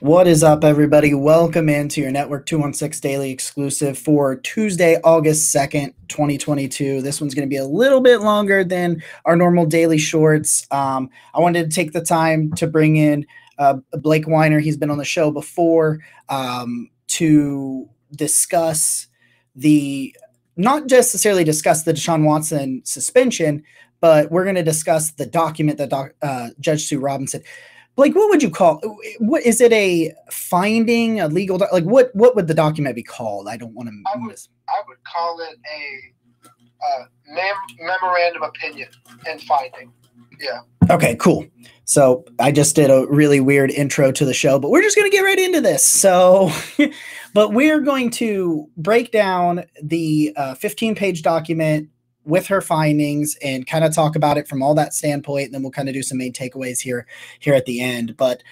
What is up, everybody? Welcome into your Network 216 Daily Exclusive for Tuesday, August 2nd, 2022. This one's going to be a little bit longer than our normal daily shorts. I wanted to take the time to bring in Blake Weiner. He's been on the show before to discuss the – not necessarily discuss the Deshaun Watson suspension, but we're going to discuss the document that Judge Sue Robinson – Blake, what would you call? What is it? A finding? A legal? Like what? What would the document be called? I don't want to. I would call it a memorandum opinion and finding. Yeah. Okay. Cool. So I just did a really weird intro to the show, but we're just going to get right into this. So, but we're going to break down the 15-page document with her findings and kind of talk about it from all that standpoint. And then we'll kind of do some main takeaways here at the end. But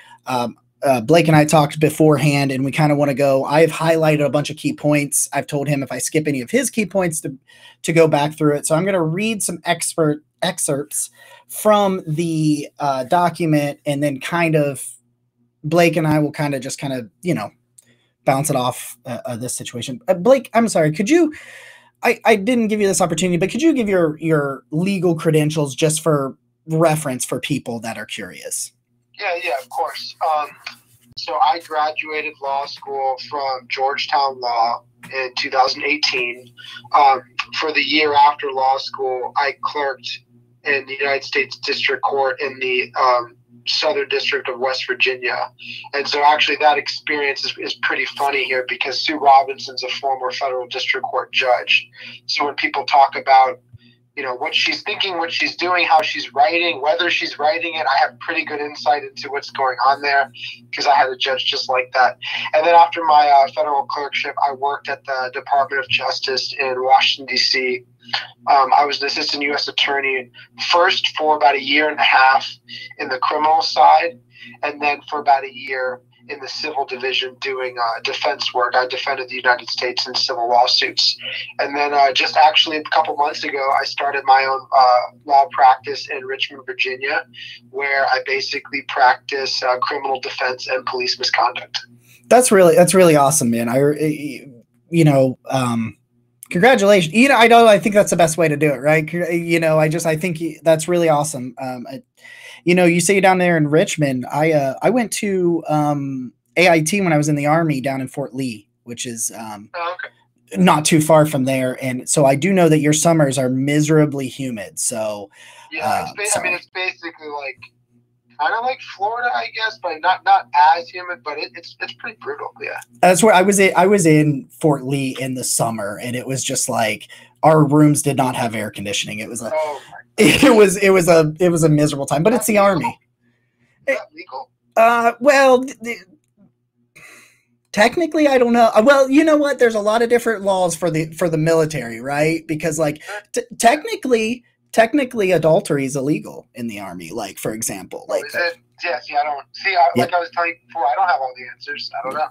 Blake and I talked beforehand and we kind of want to go, I've highlighted a bunch of key points. I've told him if I skip any of his key points to go back through it. So I'm going to read some excerpts from the document, and then kind of Blake and I will kind of just kind of, you know, bounce it off this situation. Blake, I'm sorry, could you, I didn't give you this opportunity, but could you give your legal credentials just for reference for people that are curious? Yeah, of course. So I graduated law school from Georgetown Law in 2018. For the year after law school, I clerked in the United States District Court in the Southern District of West Virginia. And so actually that experience is pretty funny here, because Sue Robinson's a former federal district court judge. So when people talk about, you know, what she's thinking, what she's doing, how she's writing, whether she's writing it, I have pretty good insight into what's going on there, because I had a judge just like that. And then after my federal clerkship, I worked at the Department of Justice in Washington, D.C. I was an assistant U.S. attorney first for about a year and a half in the criminal side, and then for about a year in the civil division doing defense work. I defended the United States in civil lawsuits. And then just actually a couple months ago, I started my own law practice in Richmond, Virginia, where I basically practice criminal defense and police misconduct. That's really awesome, man. Congratulations. You know, I think that's the best way to do it, right? You know, I think that's really awesome. You know, you say you're down there in Richmond. I went to AIT when I was in the Army down in Fort Lee, which is not too far from there. And so I do know that your summers are miserably humid. So yeah, it's basically like kind of like Florida, I guess, but not as humid, but it's pretty brutal. Yeah, that's where I was in Fort Lee in the summer, and it was just like our rooms did not have air conditioning. It was like, oh, it was a miserable time, but it's the Army. Is that legal? Well, technically, I don't know. Well, you know what? There's a lot of different laws for the military, right? Because like technically, adultery is illegal in the Army. Like, for example, like I was telling you before, I don't have all the answers. I don't know.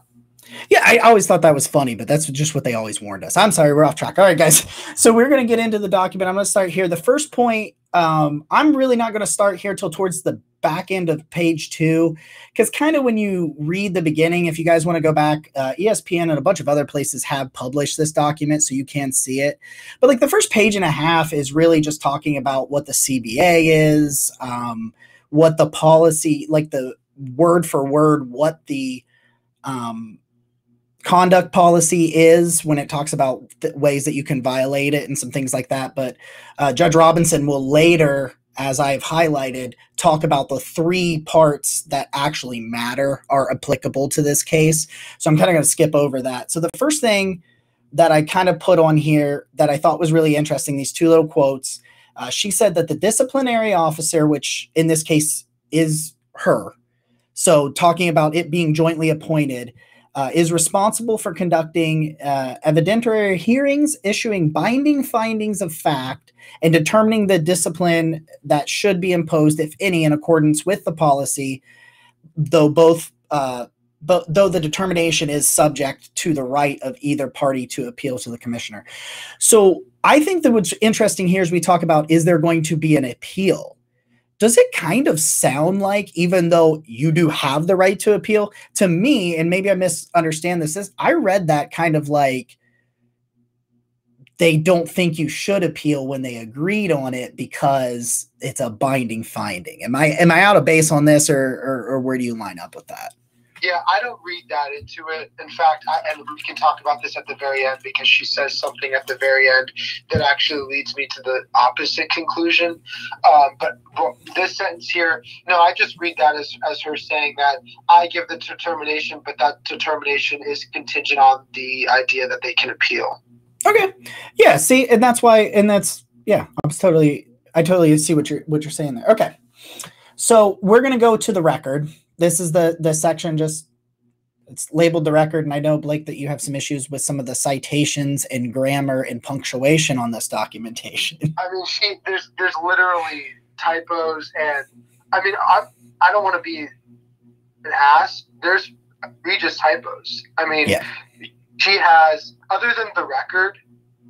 Yeah, I always thought that was funny, but that's just what they always warned us. I'm sorry, we're off track. All right, guys. So we're going to get into the document. I'm going to start here. The first point, I'm really not going to start here till towards the back end of page 2, because kind of when you read the beginning, if you guys want to go back, ESPN and a bunch of other places have published this document, so you can see it. But like the first page and a half is really just talking about what the CBA is, what the policy, like the word for word, what the conduct policy is when it talks about ways that you can violate it and some things like that. But Judge Robinson will later, as I've highlighted, talk about the 3 parts that actually matter, are applicable to this case. So I'm kind of going to skip over that. So the first thing that I kind of put on here that I thought was really interesting, these 2 little quotes, she said that the disciplinary officer, which in this case is her, so talking about it being jointly appointed, is responsible for conducting evidentiary hearings, issuing binding findings of fact, and determining the discipline that should be imposed, if any, in accordance with the policy, though the determination is subject to the right of either party to appeal to the commissioner. So I think that what's interesting here is we talk about, is there going to be an appeal? does it kind of sound like, even though you do have the right to appeal, to me, and maybe I misunderstand this, is I read that kind of like they don't think you should appeal when they agreed on it because it's a binding finding. Am I out of base on this, or where do you line up with that? Yeah, I don't read that into it. In fact, and we can talk about this at the very end, because she says something at the very end that actually leads me to the opposite conclusion. But this sentence here, no, I just read that as her saying that I give the determination, but that determination is contingent on the idea that they can appeal. Okay. Yeah. See, and that's why, and that's, yeah, I totally see what you're saying there. Okay. So we're going to go to the record. This is the section, just it's labeled the record. And I know, Blake, that you have some issues with some of the citations and grammar and punctuation on this documentation. I mean, there's literally typos, and I mean, I don't want to be an ass. There's egregious typos. I mean, yeah. She has, other than the record,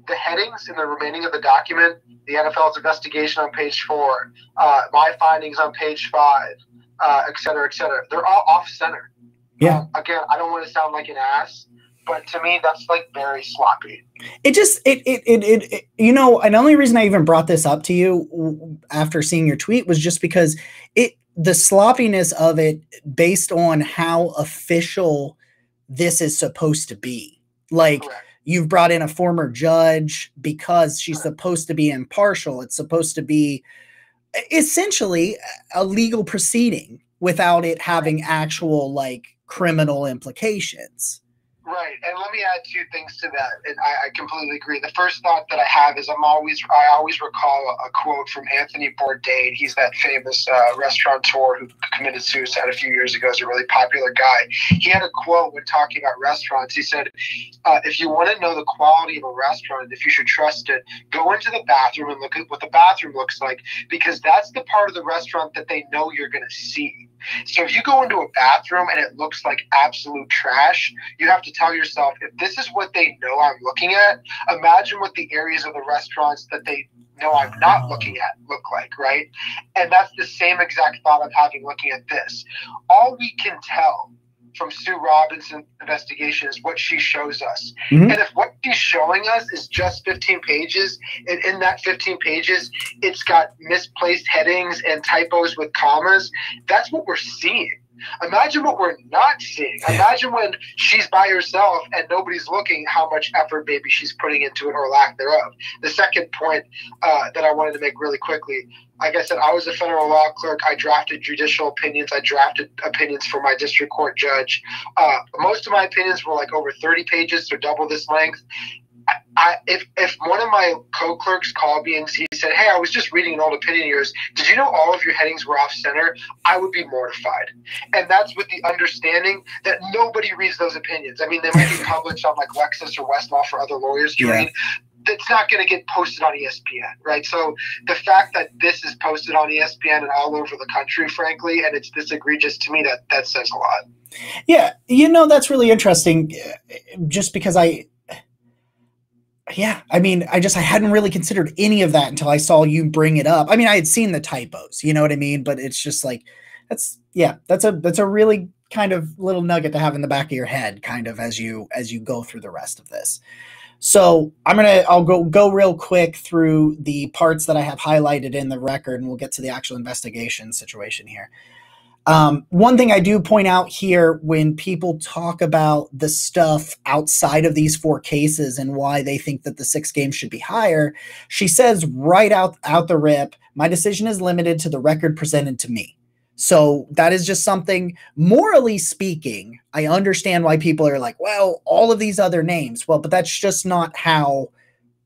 the headings in the remaining of the document, the NFL's investigation on page 4, my findings on page 5, et cetera, et cetera. They're all off center. Yeah. Again, I don't want to sound like an ass, but to me, that's like very sloppy. It just, it you know, and the only reason I even brought this up to you after seeing your tweet was just because the sloppiness of it based on how official this is supposed to be. Like, correct. You've brought in a former judge because she's supposed to be impartial. It's supposed to be essentially a legal proceeding without it having actual like criminal implications. Right. And let me add two things to that. And I completely agree. The first thought that I have is I always recall a quote from Anthony Bourdain. He's that famous restaurateur who committed suicide a few years ago. He's a really popular guy. He had a quote when talking about restaurants. He said, if you want to know the quality of a restaurant, if you should trust it, go into the bathroom and look at what the bathroom looks like, because that's the part of the restaurant that they know you're going to see. So if you go into a bathroom and it looks like absolute trash, you have to tell yourself, if this is what they know I'm looking at, imagine what the areas of the restaurants that they know I'm not looking at look like, right? And that's the same exact thought I'm having looking at this. All we can tell from Sue Robinson's investigation is what she shows us. Mm-hmm. And if what she's showing us is just 15 pages, and in that 15 pages, it's got misplaced headings and typos with commas, that's what we're seeing. Imagine what we're not seeing. Imagine when she's by herself and nobody's looking, how much effort maybe she's putting into it, or lack thereof. The second point that I wanted to make really quickly, like I said, I was a federal law clerk. I drafted judicial opinions. I drafted opinions for my district court judge. Most of my opinions were like over 30 pages, so double this length. If one of my co-clerks called me and he said, hey, I was just reading an old opinion of yours, did you know all of your headings were off center? I would be mortified. And that's with the understanding that nobody reads those opinions. I mean, they might be published on like Lexis or Westlaw for other lawyers to read. That's not going to get posted on ESPN, right? So the fact that this is posted on ESPN and all over the country, frankly, and it's this egregious, to me, that says a lot. Yeah, you know, that's really interesting, just because I hadn't really considered any of that until I saw you bring it up. I mean, I had seen the typos, you know what I mean? But it's just like, that's a really kind of little nugget to have in the back of your head, kind of as you go through the rest of this. So I'll go real quick through the parts that I have highlighted in the record, and we'll get to the actual investigation situation here. One thing I do point out here, when people talk about the stuff outside of these 4 cases and why they think that the 6 games should be higher, she says right out the rip, my decision is limited to the record presented to me. So that is just something, morally speaking, I understand why people are like, well, all of these other names. Well, but that's just not how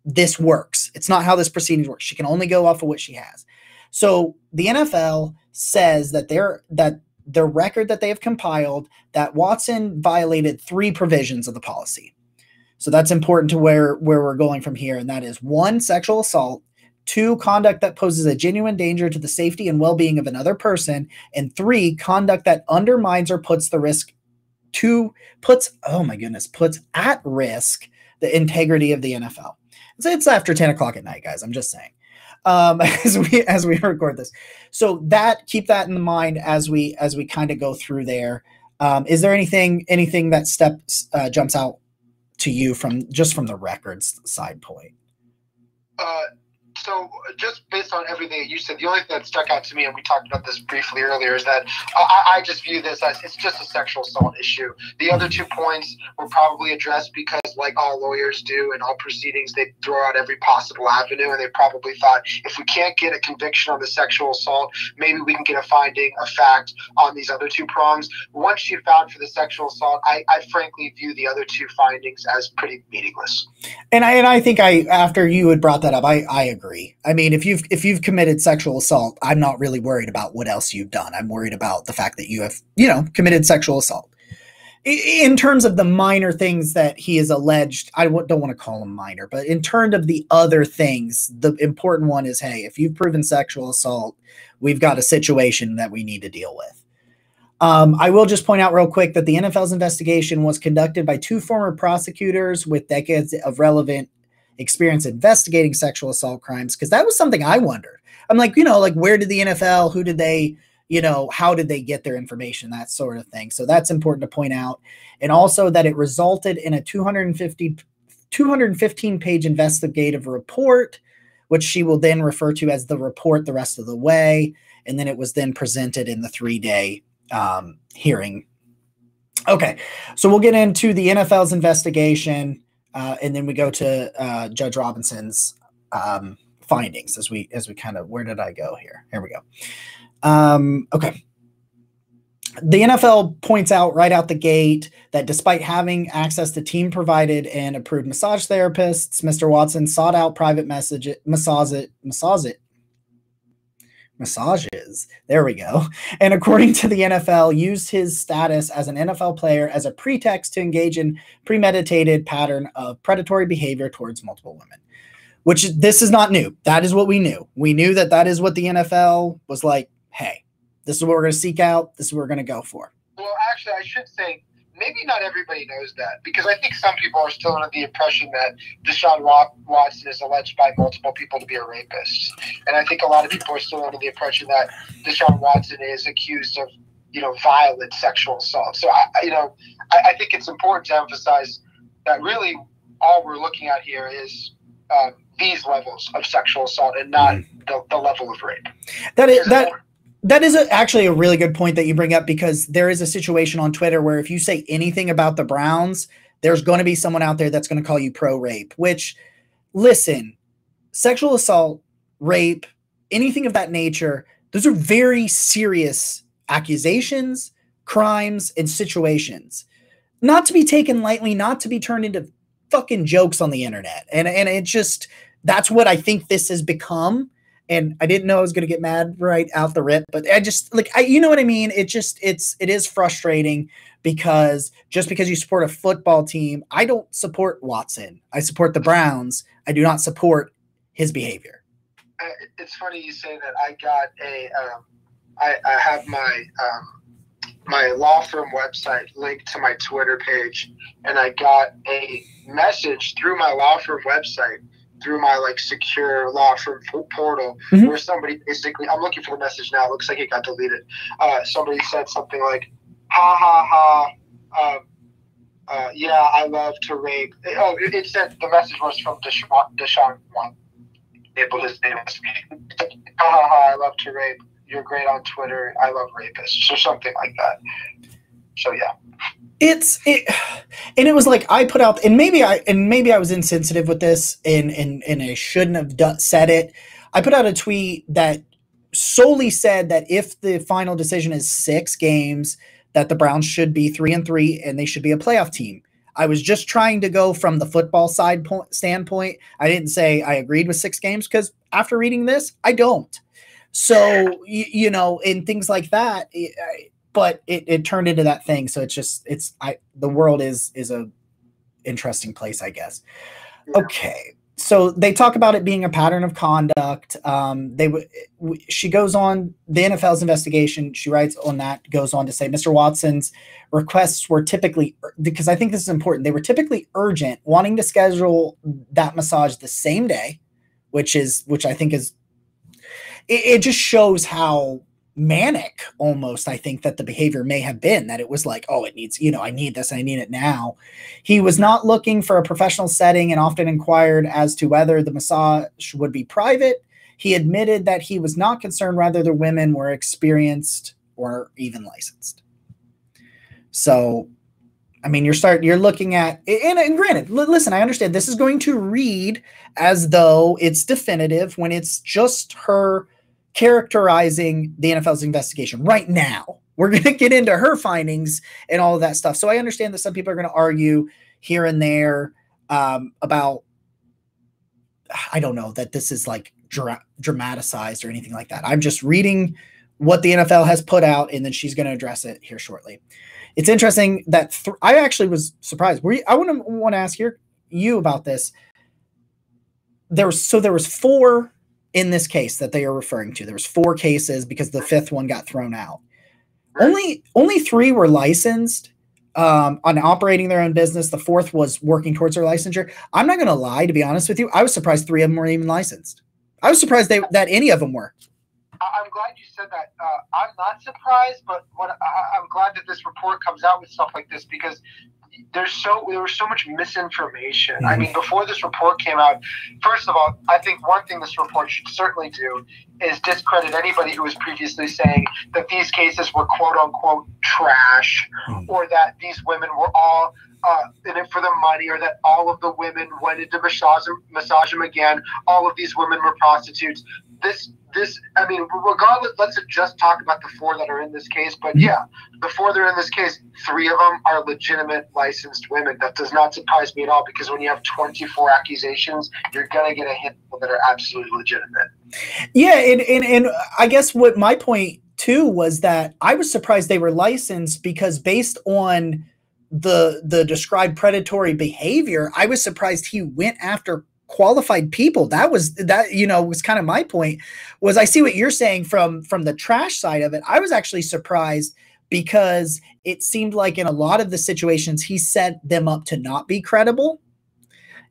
this works. It's not how this proceeding works. She can only go off of what she has. So the NFL says that the record that they have compiled, that Watson violated 3 provisions of the policy. So that's important to where we're going from here. And that is 1, sexual assault, 2, conduct that poses a genuine danger to the safety and well-being of another person, and 3, conduct that undermines or puts the risk to puts at risk the integrity of the NFL. So it's after 10 o'clock at night, guys. I'm just saying. as we record this. So that, keep that in mind as we kind of go through there. Is there anything that jumps out to you from the records side point? So just based on everything that you said, the only thing that stuck out to me, and we talked about this briefly earlier, is that I just view this as it's just a sexual assault issue. The other 2 points were probably addressed because, like all lawyers do in all proceedings, they throw out every possible avenue, and they probably thought, if we can't get a conviction on the sexual assault, maybe we can get a finding of fact on these other two prongs. Once you found for the sexual assault, I frankly view the other two findings as pretty meaningless. And I think after you had brought that up, I agree. I mean, if you've committed sexual assault, I'm not really worried about what else you've done. I'm worried about the fact that you have, committed sexual assault. In terms of the minor things that he is alleged, I don't want to call them minor, but in terms of the other things, the important one is, hey, if you've proven sexual assault, we've got a situation that we need to deal with. I will just point out real quick that the NFL's investigation was conducted by two former prosecutors with decades of relevant experience investigating sexual assault crimes, because that was something I wondered. I'm like, where did the NFL, who did they, how did they get their information, that sort of thing. So that's important to point out. And also that it resulted in a 215-page investigative report, which she will then refer to as the report the rest of the way. And then it was then presented in the 3-day hearing. Okay, so we'll get into the NFL's investigation. And then we go to Judge Robinson's findings as we kind of, where did I go here? Here we go. Okay. The NFL points out right out the gate that despite having access to team-provided and approved massage therapists, Mr. Watson sought out private massages, there we go, and according to the NFL, used his status as an NFL player as a pretext to engage in premeditated pattern of predatory behavior towards multiple women, which this is not new. That is what we knew. We knew that that is what the NFL was like, hey, this is what we're going to seek out. This is what we're going to go for. Well, actually, I should say, maybe not everybody knows that, because I think some people are still under the impression that Deshaun Watson is alleged by multiple people to be a rapist. And I think a lot of people are still under the impression that Deshaun Watson is accused of, violent sexual assault. So, I think it's important to emphasize that really all we're looking at here is these levels of sexual assault and not the level of rape. That is that. That is actually a really good point that you bring up, because there is a situation on Twitter where if you say anything about the Browns, there's going to be someone out there that's going to call you pro-rape, which, listen, sexual assault, rape, anything of that nature, those are very serious accusations, crimes, and situations. Not to be taken lightly, not to be turned into fucking jokes on the internet. And it just, that's what I think this has become. And I didn't know I was going to get mad right out the rip, but I just like, you know what I mean? It just, it is frustrating, because just because you support a football team, I don't support Watson. I support the Browns. I do not support his behavior. It's funny you say that. I got a, I have my, my law firm website linked to my Twitter page, and I got a message through my law firm website, through my secure law firm portal, where somebody basically, I'm looking for the message now, it looks like it got deleted. Somebody said something like, ha ha ha, yeah, I love to rape. Oh, it said the message was from Deshaun. His name was, ha ha ha, I love to rape. You're great on Twitter. I love rapists, or something like that. So yeah. And it was like, I put out, and maybe I was insensitive with this, and I shouldn't have said it. I put out a tweet that solely said that if the final decision is 6 games, that the Browns should be 3-3, and they should be a playoff team. I was just trying to go from the football side standpoint. I didn't say I agreed with 6 games, because after reading this, I don't. So, and things like that. But it turned into that thing. So it's just, the world is a interesting place, I guess. Yeah. Okay. So they talk about it being a pattern of conduct. She goes on, the NFL's investigation, she writes on that, goes on to say, Mr. Watson's requests were typically, because I think this is important, they were typically urgent, wanting to schedule that massage the same day, which I think is it just shows how manic almost I think that the behavior may have been, that it was like, oh, it needs, you know, I need this, I need it now. He was not looking for a professional setting and often inquired as to whether the massage would be private. He admitted that he was not concerned whether the women were experienced or even licensed. So, I mean, you're looking at, and granted, listen, I understand this is going to read as though it's definitive when it's just her characterizing the NFL's investigation right now. We're going to get into her findings and all of that stuff. So I understand that some people are going to argue here and there about, I don't know, that this is like dramatized or anything like that. I'm just reading what the NFL has put out, and then she's going to address it here shortly. It's interesting that I actually was surprised. I want to ask you about this. There was four in this case that they are referring to. There was four cases because the fifth one got thrown out. Only three were licensed on operating their own business. The fourth was working towards their licensure. I'm not going to lie, to be honest with you. I was surprised three of them weren't even licensed. I was surprised that any of them were. I'm glad you said that. I'm not surprised, but I'm glad that this report comes out with stuff like this, because there was so much misinformation. Mm-hmm. I mean, before this report came out, first of all, I think one thing this report should certainly do is discredit anybody who was previously saying that these cases were quote-unquote trash, mm-hmm. or that these women were all in it for the money, or that all of the women went into massage them again, all of these women were prostitutes. This, I mean, regardless, let's just talk about the four that are in this case. But yeah, the four that are in this case, three of them are legitimate licensed women. That does not surprise me at all, because when you have 24 accusations, you're going to get a handful that are absolutely legitimate. Yeah, and I guess what my point, too, was that I was surprised they were licensed, because based on the described predatory behavior, I was surprised he went after qualified people. That you know, was kind of my point. Was I see what you're saying from the trash side of it. I was actually surprised because it seemed like in a lot of the situations he set them up to not be credible,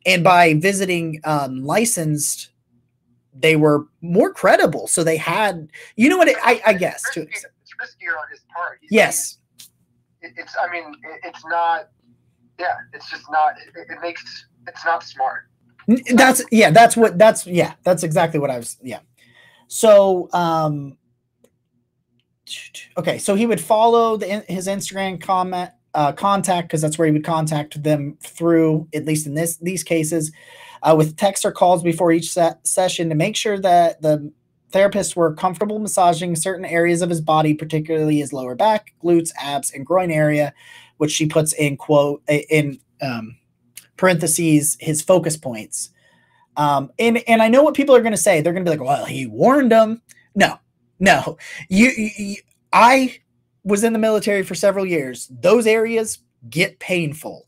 and by visiting licensed, they were more credible. So they had, you know what, I guess it's riskier on his part. Yes, it's. I mean, it's not. Yeah, it's just not. It makes it's not smart. That's exactly what I was. Yeah. So, okay. So he would follow his Instagram contact, because that's where he would contact them through, at least in these cases, with texts or calls before each session to make sure that the therapists were comfortable massaging certain areas of his body, particularly his lower back, glutes, abs, and groin area, which she puts in quote in, parentheses, his focus points. And I know what people are going to say. They're going to be like, well, he warned them. No, I was in the military for several years. Those areas get painful.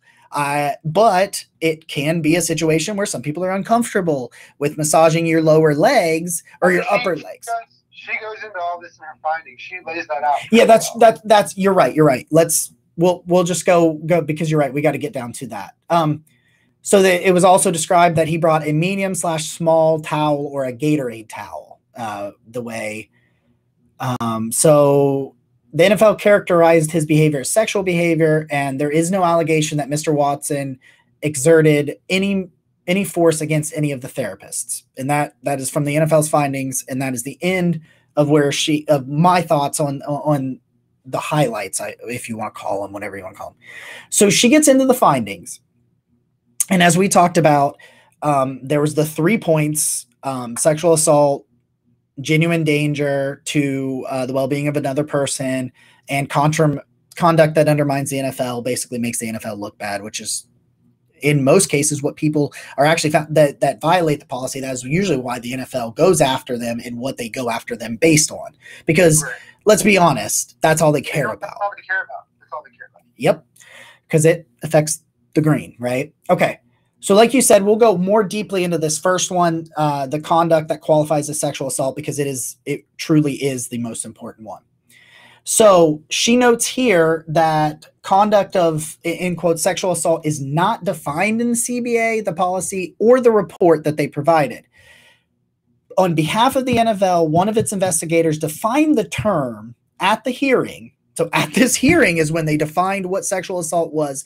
But it can be a situation where some people are uncomfortable with massaging your lower legs or your upper legs. She goes into all this in her findings. She lays that out. Yeah, that's, you're right. We'll just go because you're right. We got to get down to that. So that it was also described that he brought a medium/small towel or a Gatorade towel the way. So the NFL characterized his behavior as sexual behavior, and there is no allegation that Mr. Watson exerted any force against any of the therapists. And that is from the NFL's findings, and that is the end of my thoughts on the highlights, if you want to call them, whatever you want to call them. So she gets into the findings. And as we talked about, there was the 3 points, sexual assault, genuine danger to the well-being of another person, and conduct that undermines the NFL, basically makes the NFL look bad, which is in most cases what people are actually found that violate the policy. That is usually why the NFL goes after them and what they go after them based on. Because let's be honest, that's all they care about. Yep, because it affects the green, right? Okay. So like you said, we'll go more deeply into this first one, the conduct that qualifies as sexual assault, because it truly is the most important one. So she notes here that conduct of, in quote, sexual assault is not defined in the CBA, the policy, or the report that they provided. on behalf of the NFL, one of its investigators defined the term at the hearing. So at this hearing is when they defined what sexual assault was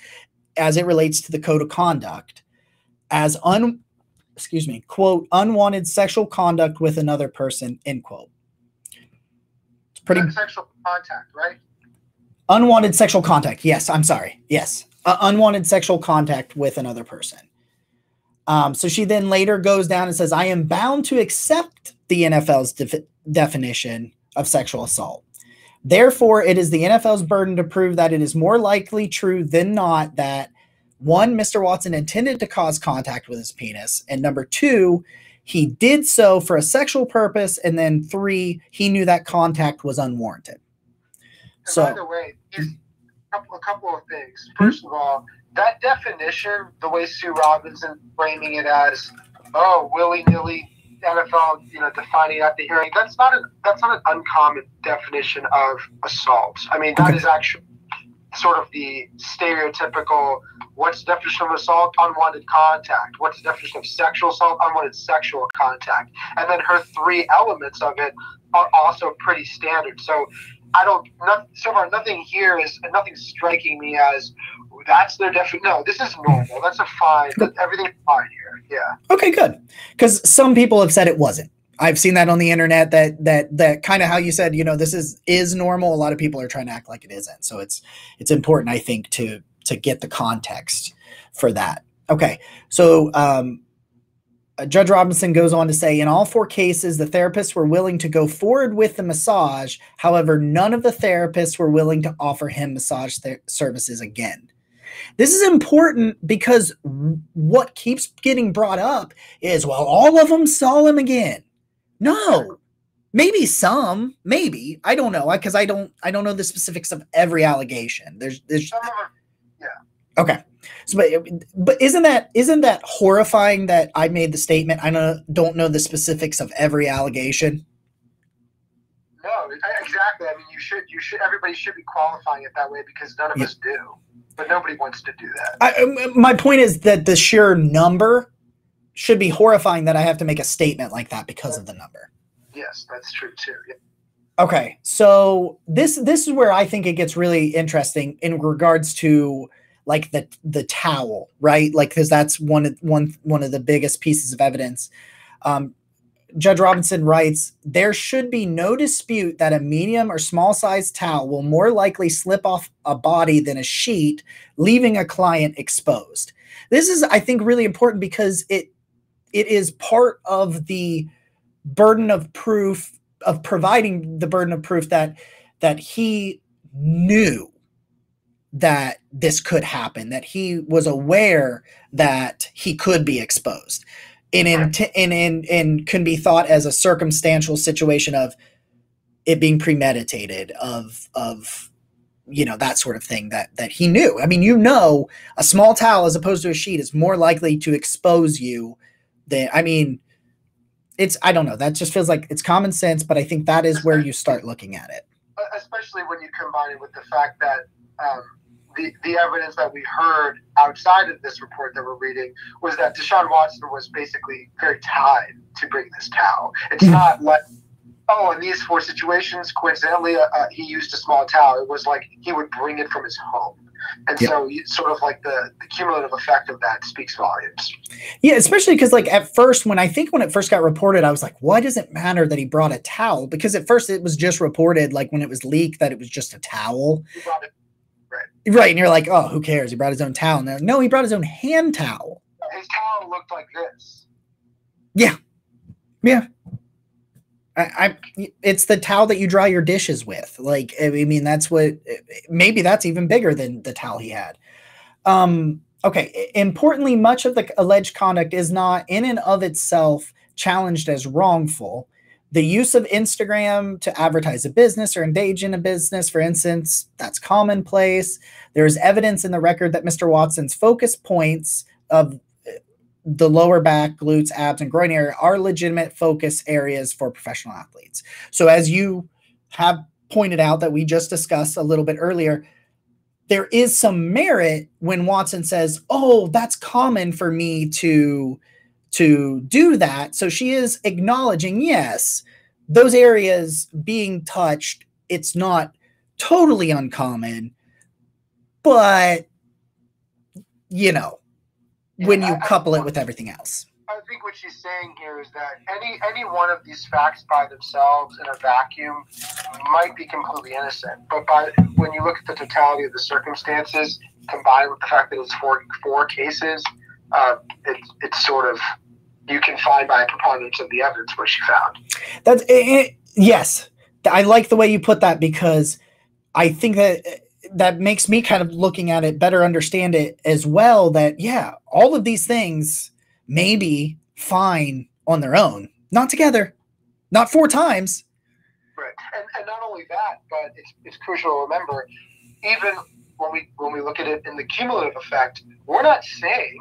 as it relates to the code of conduct as quote, unwanted sexual conduct with another person, end quote. It's pretty sexual contact, right? Unwanted sexual contact. Yes. I'm sorry. Yes. Unwanted sexual contact with another person. So she then later goes down and says, I am bound to accept the NFL's definition of sexual assault. Therefore, it is the NFL's burden to prove that it is more likely true than not that, one, Mr. Watson intended to cause contact with his penis, and number two, he did so for a sexual purpose, and then three, he knew that contact was unwarranted. So, by the way, a couple of things. First of all, that definition, the way Sue Robinson framing it as, oh, willy-nilly, NFL, you know, defining at the hearing, that's not an uncommon definition of assault. I mean, that is actually sort of the stereotypical, what's the definition of assault? Unwanted contact. What's the definition of sexual assault? Unwanted sexual contact. And then her three elements of it are also pretty standard. So so far nothing here is, nothing's striking me as, that's their definition. No, this is normal. That's a fine. Everything's fine here. Yeah. Okay, good. Because some people have said it wasn't. I've seen that on the internet. That kind of how you said, you know, this is normal. A lot of people are trying to act like it isn't. So it's important, I think, to get the context for that. Okay. So Judge Robinson goes on to say, in all four cases, the therapists were willing to go forward with the massage. However, none of the therapists were willing to offer him massage services again. This is important because what keeps getting brought up is, well, all of them saw him again. No, maybe some, maybe, I don't know. Cause I don't know the specifics of every allegation. There's yeah. Okay. So, but isn't that horrifying that I made the statement, I don't know the specifics of every allegation? No, exactly. I mean, you should, everybody should be qualifying it that way because none of us do, but nobody wants to do that. My point is that the sheer number should be horrifying that I have to make a statement like that because of the number. Yes, that's true too. Yeah. Okay. So this is where I think it gets really interesting in regards to like the towel, right? Like, cause that's one of the biggest pieces of evidence. Judge Robinson writes, there should be no dispute that a medium or small sized towel will more likely slip off a body than a sheet, leaving a client exposed. This is, I think, really important because it is part of the burden of proof of providing the burden of proof that he knew that this could happen, that he was aware that he could be exposed. And can be thought as a circumstantial situation of it being premeditated, of you know, that sort of thing that he knew. I mean, you know, a small towel as opposed to a sheet is more likely to expose you than, I mean, it's, I don't know. That just feels like it's common sense, but I think that is where you start looking at it. Especially when you combine it with the fact that the evidence that we heard outside of this report that we're reading was that Deshaun Watson was basically very tied to bring this towel. It's not like, oh, in these four situations, coincidentally, he used a small towel. It was like he would bring it from his home. And so it's sort of like the cumulative effect of that speaks volumes. Yeah, especially because like at first, when it first got reported, I was like, why does it matter that he brought a towel? Because at first it was just reported, like when it was leaked, that it was just a towel. He brought it. Right, and you're like, oh, who cares? He brought his own towel. No, he brought his own hand towel. His towel looked like this. Yeah. Yeah. It's the towel that you dry your dishes with. Like, I mean, that's what, maybe that's even bigger than the towel he had. Okay, importantly, much of the alleged conduct is not in and of itself challenged as wrongful. The use of Instagram to advertise a business or engage in a business, for instance, that's commonplace. There is evidence in the record that Mr. Watson's focus points of the lower back, glutes, abs, and groin area are legitimate focus areas for professional athletes. So as you have pointed out that we just discussed a little bit earlier, there is some merit when Watson says, oh, that's common for me to to do that. So she is acknowledging, yes, those areas being touched, it's not totally uncommon, but, you know, when you couple it with everything else. I think what she's saying here is that any one of these facts by themselves in a vacuum might be completely innocent, but when you look at the totality of the circumstances combined with the fact that it's four cases, it's sort of, you can find by a preponderance of the evidence where she found. That's it. Yes, I like the way you put that, because I think that that makes me kind of looking at it better understand it as well, that, yeah, all of these things may be fine on their own, not together, not four times. Right. And not only that, but it's crucial to remember, even when we look at it in the cumulative effect, we're not saying,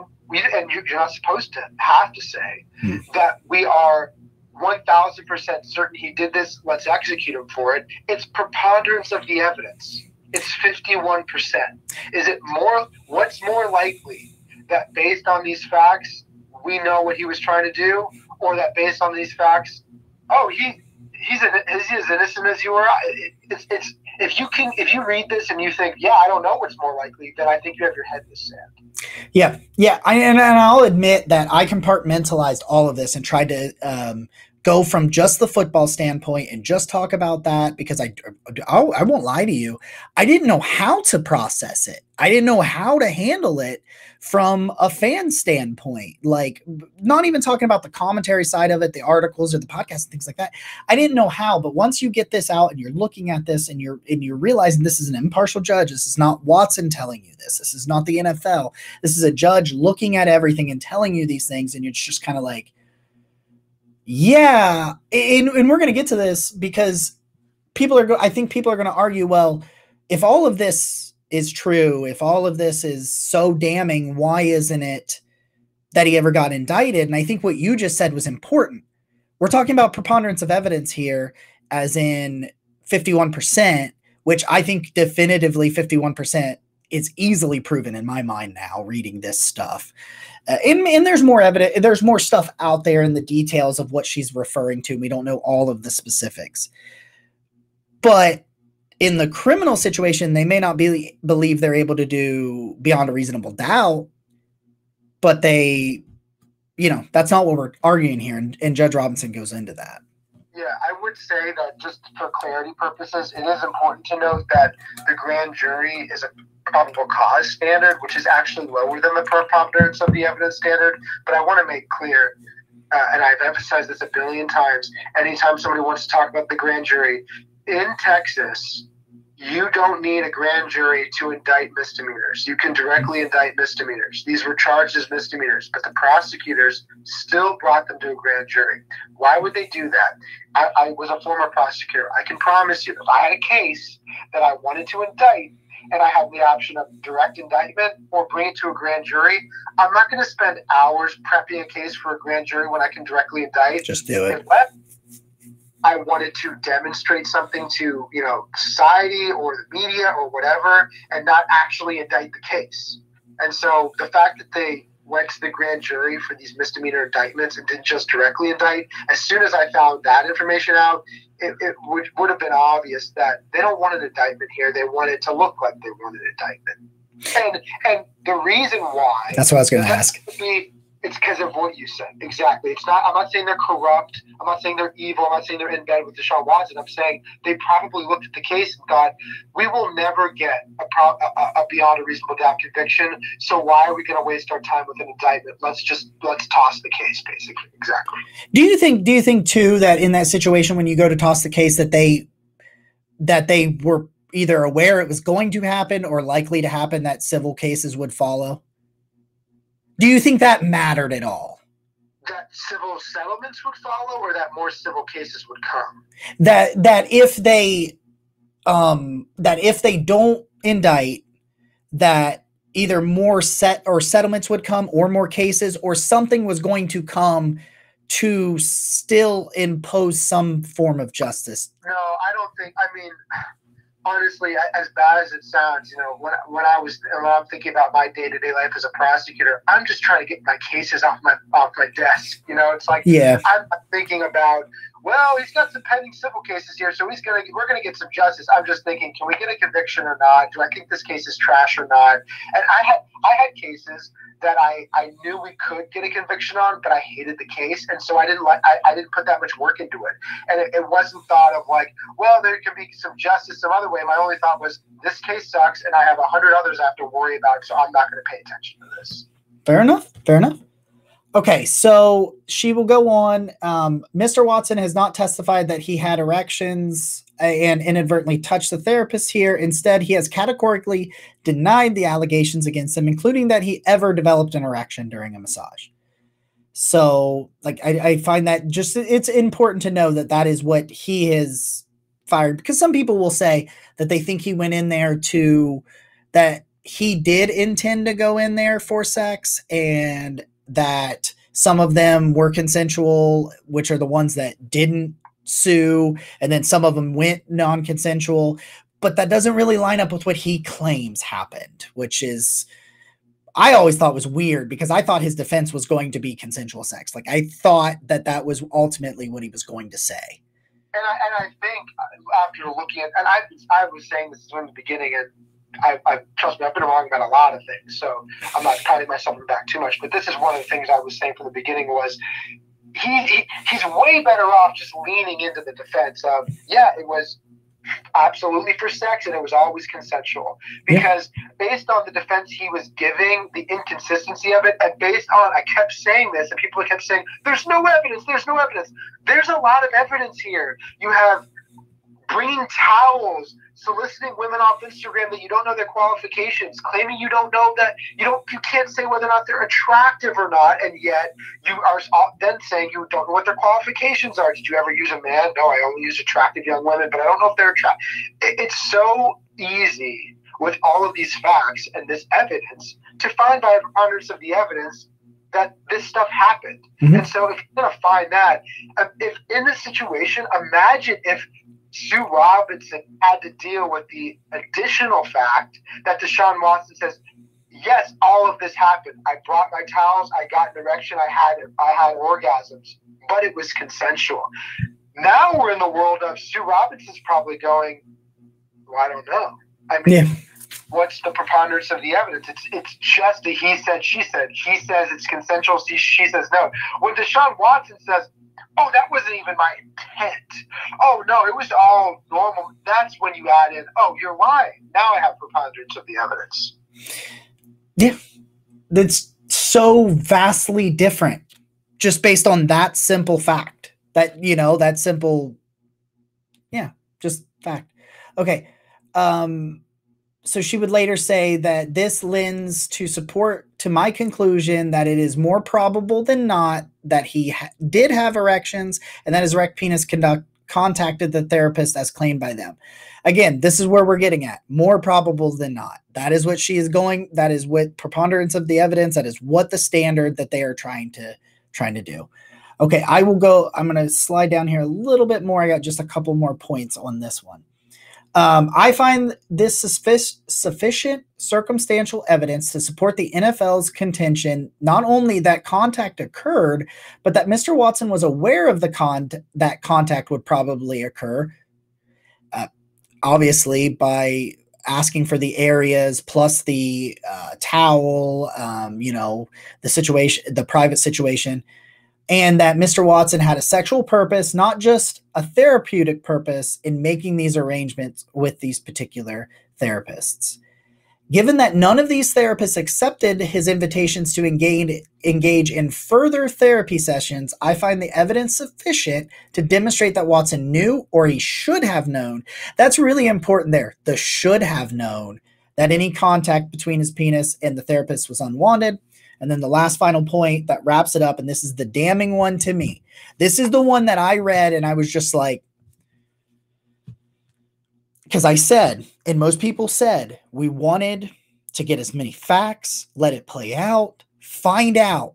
and you're not supposed to have to say, that we are 1,000% certain he did this, let's execute him for it. It's preponderance of the evidence. It's 51%. Is it more? What's more likely, that based on these facts, we know what he was trying to do, or that based on these facts, oh, he's as innocent as you or I? It's if you read this and you think, yeah, I don't know what's more likely, then I think you have your head in the sand. Yeah, yeah, and I'll admit that I compartmentalized all of this and tried to go from just the football standpoint and just talk about that, because I won't lie to you, I didn't know how to process it. I didn't know how to handle it from a fan standpoint, like not even talking about the commentary side of it, the articles or the podcast, things like that. I didn't know how, but once you get this out and you're looking at this and you're realizing this is an impartial judge. This is not Watson telling you this. This is not the NFL. This is a judge looking at everything and telling you these things. And it's just kind of like, yeah, and we're going to get to this, because I think people are going to argue, well, if all of this is true, if all of this is so damning, why isn't it that he ever got indicted? And I think what you just said was important. We're talking about preponderance of evidence here, as in 51%, which I think definitively 51%. It's easily proven in my mind now, reading this stuff. And there's more evidence. There's more stuff out there in the details of what she's referring to. We don't know all of the specifics. But in the criminal situation, they may not believe they're able to do beyond a reasonable doubt. But they, you know, that's not what we're arguing here. And Judge Robinson goes into that. Yeah, I would say that just for clarity purposes, it is important to note that the grand jury is a probable cause standard, which is actually lower than the preponderance of the evidence standard. But I want to make clear, and I've emphasized this 1 billion times, anytime somebody wants to talk about the grand jury, in Texas, you don't need a grand jury to indict misdemeanors. You can directly indict misdemeanors. These were charged as misdemeanors, but the prosecutors still brought them to a grand jury. Why would they do that? I was a former prosecutor. I can promise you, if I had a case that I wanted to indict and I had the option of direct indictment or bring it to a grand jury, I'm not going to spend hours prepping a case for a grand jury when I can directly indict. Just do it. I wanted to demonstrate something to, you know, society or the media or whatever, and not actually indict the case. And so the fact that they went to the grand jury for these misdemeanor indictments and didn't just directly indict, as soon as I found that information out, it would have been obvious that they don't want an indictment here. They want it to look like they want an indictment. And the reason why... That's what I was going to ask. It's because of what you said. Exactly. It's not. I'm not saying they're corrupt. I'm not saying they're evil. I'm not saying they're in bed with Deshaun Watson. I'm saying they probably looked at the case and thought, we will never get a beyond a reasonable doubt conviction, so why are we going to waste our time with an indictment? Let's toss the case, basically. Exactly. Do you think too that in that situation, when you go to toss the case, that they were either aware it was going to happen or likely to happen, that civil cases would follow? Do you think that mattered at all? That civil settlements would follow, or that more civil cases would come? That if they don't indict, that either more settlements would come, or more cases, or something was going to come to still impose some form of justice. No, I don't think. I mean, honestly, as bad as it sounds, you know, when I'm thinking about my day-to-day life as a prosecutor, I'm just trying to get my cases off my desk. You know, it's like, yeah, I'm thinking about, well, he's got some pending civil cases here, so we're gonna get some justice. I'm just thinking, can we get a conviction or not? Do I think this case is trash or not? And I had cases that I knew we could get a conviction on, but I hated the case, and so I didn't put that much work into it. And it wasn't thought of like, well, there can be some justice some other way. My only thought was, this case sucks, and I have 100 others I have to worry about, so I'm not going to pay attention to this. Fair enough. Fair enough. Okay, so she will go on. Mr. Watson has not testified that he had erections and inadvertently touched the therapist here. Instead, he has categorically denied the allegations against him, including that he ever developed an erection during a massage. So, like, I find that just, it's important to know that that is what he is fired. Because some people will say that they think he went in there to, that he did intend to go in there for sex, and that some of them were consensual, which are the ones that didn't sue, and then some of them went non-consensual, but that doesn't really line up with what he claims happened, which is, I always thought was weird, because I thought his defense was going to be consensual sex. Like, I thought that that was ultimately what he was going to say. And I think after looking at, and I was saying this from the beginning, and I trust me, I've been wrong about a lot of things, so I'm not patting myself on the back too much. But this is one of the things I was saying from the beginning was, he's way better off just leaning into the defense of, yeah, it was absolutely for sex and it was always consensual, because based on the defense he was giving, the inconsistency of it, and based on, I kept saying this and people kept saying, there's no evidence, there's no evidence. There's a lot of evidence here. You have bringing towels, soliciting women off Instagram that you don't know their qualifications, claiming you don't know that you can't say whether or not they're attractive or not, and yet you are then saying you don't know what their qualifications are. Did you ever use a man? No, I only use attractive young women, but I don't know if they're attractive. It's so easy with all of these facts and this evidence to find by a preponderance of the evidence that this stuff happened. Mm-hmm. And so if you're going to find that, if in this situation, imagine if Sue Robinson had to deal with the additional fact that Deshaun Watson says, yes, all of this happened. I brought my towels. I got an erection. I had orgasms, but it was consensual. Now we're in the world of Sue Robinson's probably going, well, I don't know. I mean, what's the preponderance of the evidence? It's just a he said, she said. He says it's consensual. She says no. When Deshaun Watson says, oh, that wasn't even my intent. Oh, no, it was all normal. That's when you add in, oh, you're lying. Now I have preponderance of the evidence. Yeah. That's so vastly different just based on that simple fact. That, you know, that simple, yeah, just fact. Okay. So she would later say that this lends to support to my conclusion that it is more probable than not that he did have erections and that his erect penis contacted the therapist as claimed by them. Again, this is where we're getting at. More probable than not. That is what she is going. That is what preponderance of the evidence. That is what the standard that they are trying to do. Okay, I will go. I'm going to slide down here a little bit more. I got just a couple more points on this one. I find this sufficient circumstantial evidence to support the NFL's contention, not only that contact occurred, but that Mr. Watson was aware of the that contact would probably occur, obviously by asking for the areas plus the towel, you know, the situation, the private situation, and that Mr. Watson had a sexual purpose, not just a therapeutic purpose, in making these arrangements with these particular therapists. Given that none of these therapists accepted his invitations to engage in further therapy sessions, I find the evidence sufficient to demonstrate that Watson knew, or he should have known. That's really important there, the should have known, that any contact between his penis and the therapist was unwanted. And then the last final point that wraps it up, and this is the damning one to me. This is the one that I read and I was just like, because I said, and most people said, we wanted to get as many facts, let it play out, find out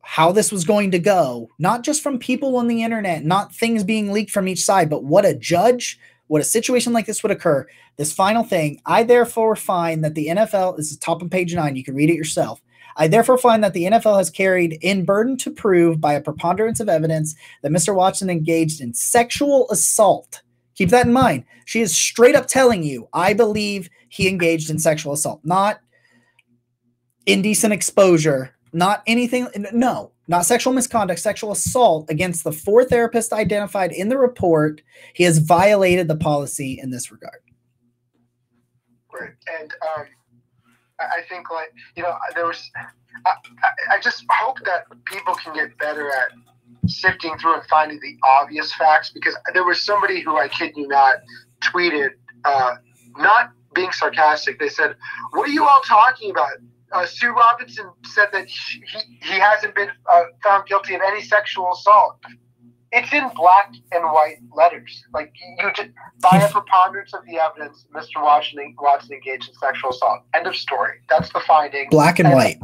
how this was going to go, not just from people on the internet, not things being leaked from each side, but what a judge, what a situation like this would occur. This final thing, I therefore find that the NFL, this is top of page 9, you can read it yourself. I therefore find that the NFL has carried in burden to prove by a preponderance of evidence that Mr. Watson engaged in sexual assault. Keep that in mind. She is straight up telling you, I believe he engaged in sexual assault, not indecent exposure, not anything. No, not sexual misconduct, sexual assault against the 4 therapists identified in the report. He has violated the policy in this regard. Right. And, I think, like, you know, there was, I just hope that people can get better at sifting through and finding the obvious facts, because there was somebody who, I kid you not, tweeted, not being sarcastic. They said, what are you all talking about? Sue Robinson said that he hasn't been found guilty of any sexual assault. It's in black and white letters. Like, you just, by a preponderance of the evidence, Mr. Watson engaged in sexual assault. End of story. That's the finding. Black and white.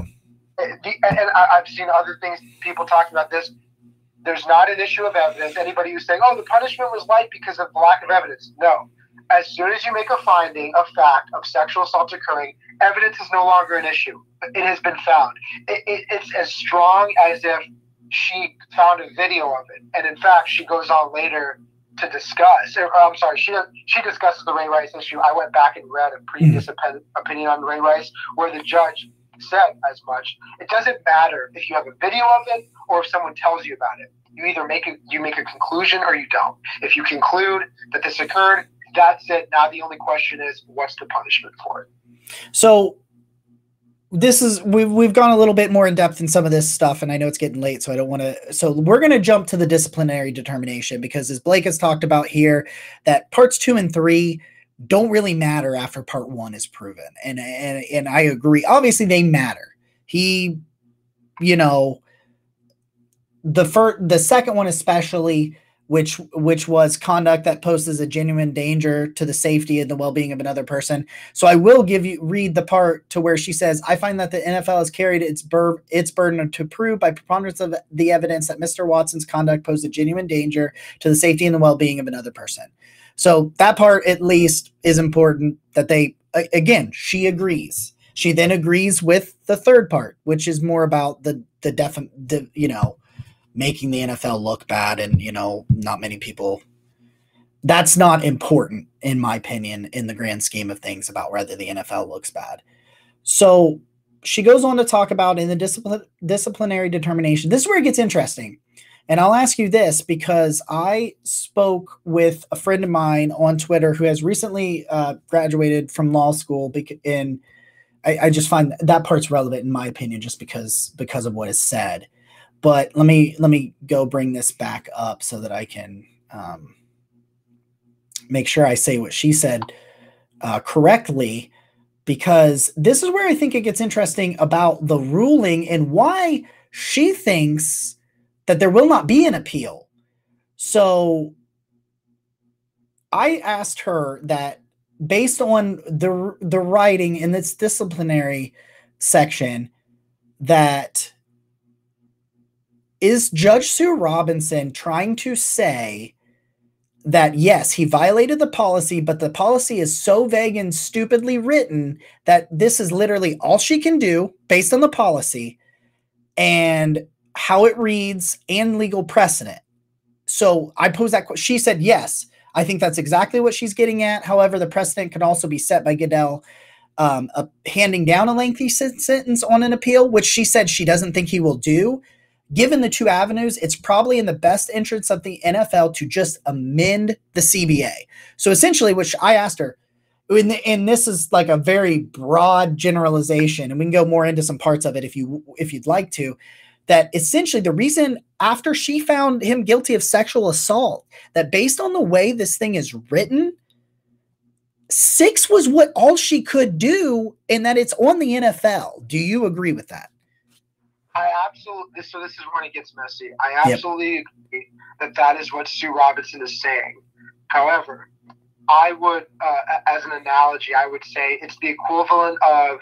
And I've seen other things, people talking about this. There's not an issue of evidence. Anybody who's saying, oh, the punishment was light because of lack of evidence. No. As soon as you make a finding, a fact of sexual assault occurring, evidence is no longer an issue. It has been found. It's as strong as if she found a video of it, and in fact, she goes on later to discuss. I'm sorry, she discusses the Ray Rice issue. I went back and read a previous opinion on Ray Rice where the judge said as much. It doesn't matter if you have a video of it or if someone tells you about it. You either make a conclusion or you don't. If you conclude that this occurred, that's it. Now the only question is, what's the punishment for it? So, this is, we've gone a little bit more in depth in some of this stuff, and I know it's getting late, so I don't want to, so we're going to jump to the disciplinary determination, because as Blake has talked about here, that parts 2 and 3 don't really matter after part 1 is proven. And I agree. Obviously they matter. He, you know, the second one especially, which was conduct that poses a genuine danger to the safety and the well-being of another person. So I will read the part to where she says, I find that the NFL has carried its burden to prove by preponderance of the evidence that Mr. Watson's conduct posed a genuine danger to the safety and the well-being of another person. So that part at least is important, that they, again, she agrees. She then agrees with the third part, which is more about the you know, making the NFL look bad, and, you know, not many people, that's not important in my opinion, in the grand scheme of things, about whether the NFL looks bad. So she goes on to talk about in the disciplinary determination. This is where it gets interesting. And I'll ask you this, because I spoke with a friend of mine on Twitter who has recently graduated from law school, and I just find that part's relevant in my opinion, just because of what is said. But let me go bring this back up so that I can make sure I say what she said correctly, because this is where I think it gets interesting about the ruling and why she thinks that there will not be an appeal. So I asked her that based on the writing in this disciplinary section, that is Judge Sue Robinson trying to say that, yes, he violated the policy, but the policy is so vague and stupidly written that this is literally all she can do based on the policy and how it reads and legal precedent? So I posed that question. She said, yes, I think that's exactly what she's getting at. However, the precedent can also be set by Goodell handing down a lengthy sentence on an appeal, which she said she doesn't think he will do. Given the two avenues, it's probably in the best interest of the NFL to just amend the CBA. So essentially, which I asked her, and this is like a very broad generalization, and we can go more into some parts of it if you'd like to, that essentially the reason after she found him guilty of sexual assault, that based on the way this thing is written, 6 was what all she could do, and that it's on the NFL. Do you agree with that? I absolutely, so this is when it gets messy. I absolutely agree that is what Sue Robinson is saying. However, I would, as an analogy, I would say it's the equivalent of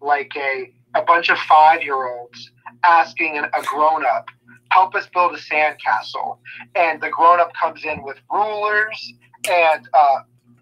like a bunch of 5-year-olds asking a grown-up, help us build a sandcastle. And the grown-up comes in with rulers and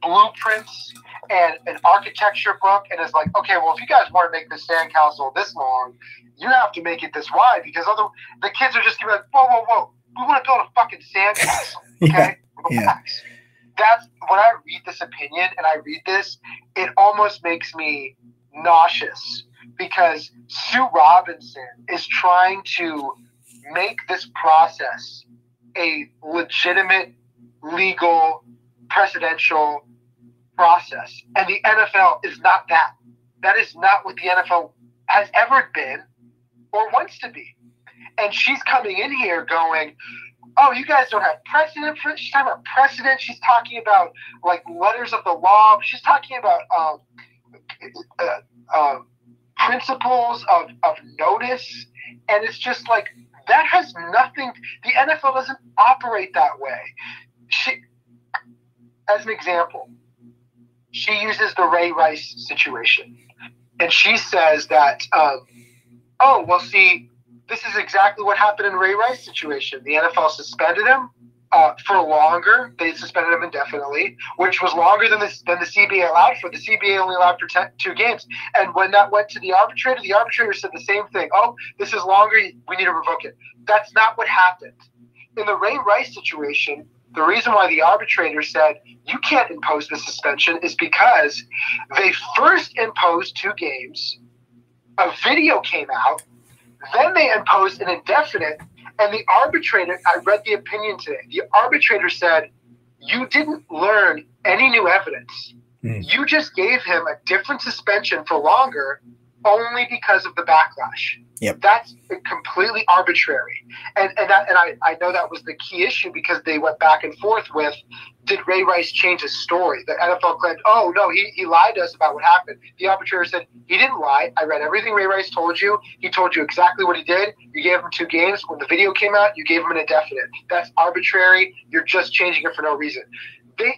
blueprints and an architecture book, and it's like, okay, well, if you guys want to make the sandcastle this long, you have to make it this wide, because other the kids are just gonna be like, whoa, whoa, whoa, we want to build a fucking sandcastle, okay? Yeah. Relax. Yeah. That's when I read this opinion and I read this, it almost makes me nauseous, because Sue Robinson is trying to make this process a legitimate, legal, precedential process. And the NFL is not that. That is not what the NFL has ever been or wants to be. And she's coming in here going, oh, you guys don't have precedent for it. She's talking about precedent. She's talking about, like, letters of the law. She's talking about principles of notice. And it's just like, that has nothing. The NFL doesn't operate that way. She, as an example, she uses the Ray Rice situation. And she says that, oh, well, see, this is exactly what happened in Ray Rice's situation. The NFL suspended him for longer. They suspended him indefinitely, which was longer than the CBA allowed for. The CBA only allowed for 2 games. And when that went to the arbitrator said the same thing. Oh, this is longer. We need to revoke it. That's not what happened. In the Ray Rice situation, the reason why the arbitrator said you can't impose the suspension is because they first imposed 2 games. A video came out. Then they imposed an indefinite, and the arbitrator, I read the opinion today, the arbitrator said, you didn't learn any new evidence. Mm. You just gave him a different suspension for longer only because of the backlash. Yep. That's completely arbitrary. And I know that was the key issue, because they went back and forth with, did Ray Rice change his story? The NFL claimed, oh, no, he lied to us about what happened. The arbitrator said, he didn't lie. I read everything Ray Rice told you. He told you exactly what he did. You gave him 2 games. When the video came out, you gave him an indefinite. That's arbitrary. You're just changing it for no reason.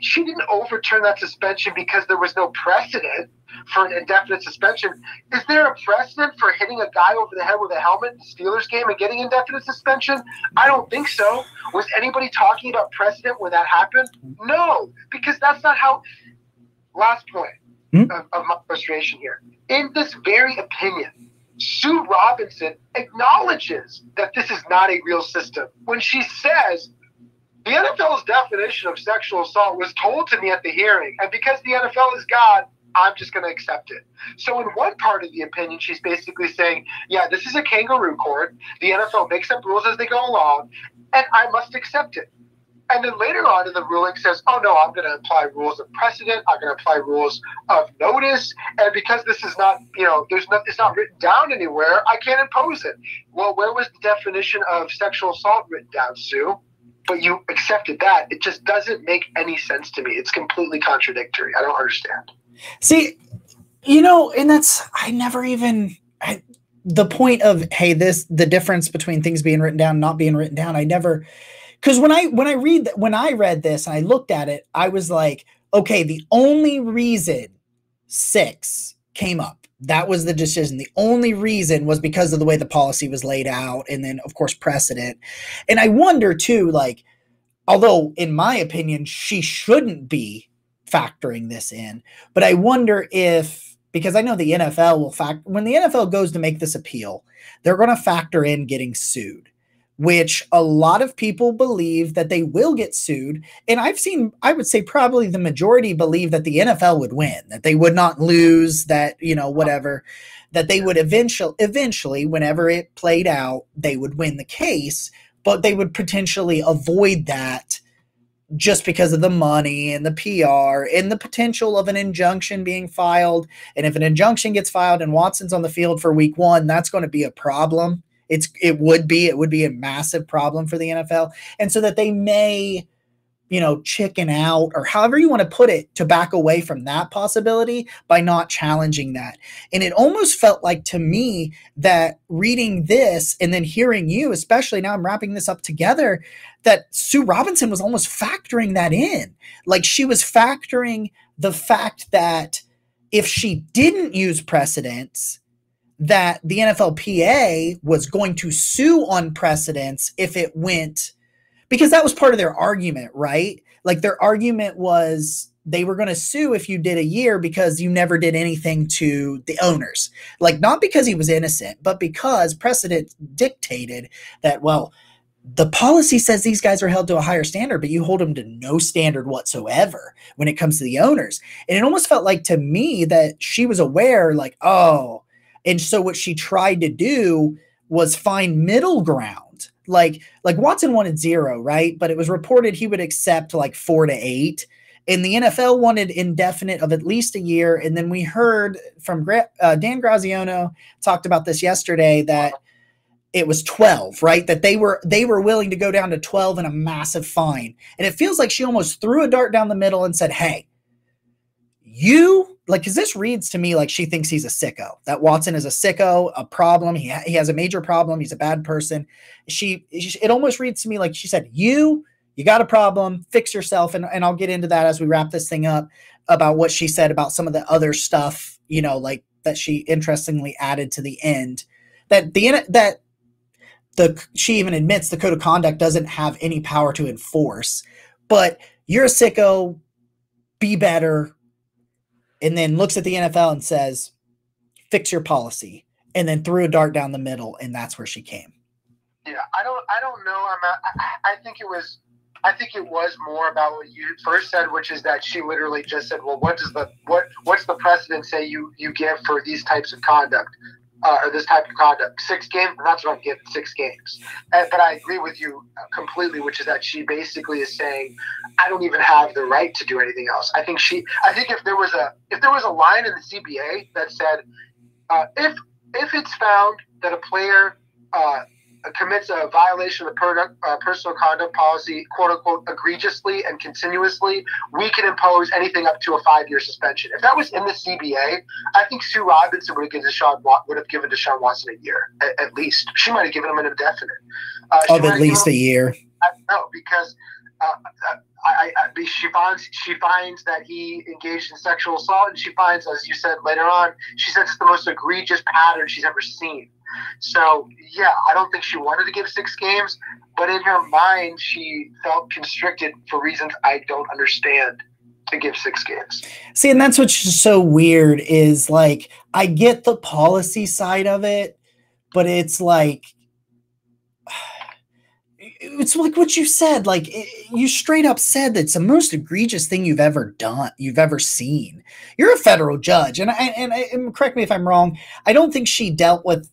She didn't overturn that suspension because there was no precedent for an indefinite suspension. Is there a precedent for hitting a guy over the head with a helmet in the Steelers game and getting indefinite suspension? I don't think so. Was anybody talking about precedent when that happened? No, because that's not how... Last point of my frustration here. In this very opinion, Sue Robinson acknowledges that this is not a real system when she says... The NFL's definition of sexual assault was told to me at the hearing, and because the NFL is God, I'm just going to accept it. So in one part of the opinion, she's basically saying, yeah, this is a kangaroo court. The NFL makes up rules as they go along, and I must accept it. And then later on in the ruling says, oh, no, I'm going to apply rules of precedent. I'm going to apply rules of notice. And because this is not, you know, there's no, it's not written down anywhere, I can't impose it. Well, where was the definition of sexual assault written down, Sue? But you accepted that. It just doesn't make any sense to me. It's completely contradictory. I don't understand. See, you know, and that's, I never even, the point of, hey, this, the difference between things being written down, and not being written down. I never, because when I read this and I looked at it, I was like, okay, the only reason 6 came up. That was the decision. The only reason was because of the way the policy was laid out, and then, of course, precedent. And I wonder, too, like, although, in my opinion, she shouldn't be factoring this in, but I wonder if, because I know the NFL will factor, when the NFL goes to make this appeal, they're going to factor in getting sued, which a lot of people believe that they will get sued. And I've seen, I would say probably the majority believe that the NFL would win, that they would not lose, that, you know, whatever, that they would eventually, whenever it played out, they would win the case, but they would potentially avoid that just because of the money and the PR and the potential of an injunction being filed. And if an injunction gets filed and Watson's on the field for week 1, that's going to be a problem. It would be a massive problem for the NFL. And so that they may, you know, chicken out, or however you want to put it, to back away from that possibility by not challenging that. And it almost felt like to me that reading this and then hearing you, especially now I'm wrapping this up together, that Sue Robinson was almost factoring that in. Like she was factoring the fact that if she didn't use precedents, that the NFLPA was going to sue on precedents if it went, because that was part of their argument, right? Like, their argument was they were going to sue if you did a year because you never did anything to the owners. Like, not because he was innocent, but because precedent dictated that, well, the policy says these guys are held to a higher standard, but you hold them to no standard whatsoever when it comes to the owners. And it almost felt like to me that she was aware, like, oh, and so what she tried to do was find middle ground. Like Watson wanted 0, right? But it was reported he would accept like 4 to 8. And the NFL wanted indefinite of at least a year. And then we heard from Dan Graziano talked about this yesterday that it was 12, right? That they were willing to go down to 12 and a massive fine. And it feels like she almost threw a dart down the middle and said, hey, you, like, because this reads to me like she thinks he's a sicko, that Watson is a sicko, a problem. He has a major problem. He's a bad person. It almost reads to me like she said, you got a problem, fix yourself. And I'll get into that as we wrap this thing up about what she said about some of the other stuff, you know, like that she interestingly added to the end, she even admits the code of conduct doesn't have any power to enforce, but you're a sicko, be better. And then looks at the NFL and says, fix your policy. And then threw a dart down the middle. And that's where she came. Yeah. I don't know. I think it was more about what you first said, which is that she literally just said, well, what's the precedent say you give for these types of conduct? Or this type of conduct, 6 games, that's what I'm getting, 6 games. But I agree with you completely, which is that she basically is saying, I don't even have the right to do anything else. I think if there was a line in the CBA that said, if it's found that a player commits a violation of personal conduct policy, quote unquote, egregiously and continuously, we can impose anything up to a 5-year suspension. If that was in the CBA, I think Sue Robinson would have given Deshaun Watson a year, at least. She might have given him an indefinite. At least a year. I don't know, because she finds that he engaged in sexual assault, and she finds, as you said later on, she says it's the most egregious pattern she's ever seen. So, yeah, I don't think she wanted to give 6 games, but in her mind, she felt constricted for reasons I don't understand to give 6 games. See, and that's what's so weird is, like, I get the policy side of it, but it's like what you said, like you straight up said that's the most egregious thing you've ever done, you've ever seen. You're a federal judge. And correct me if I'm wrong. I don't think she dealt with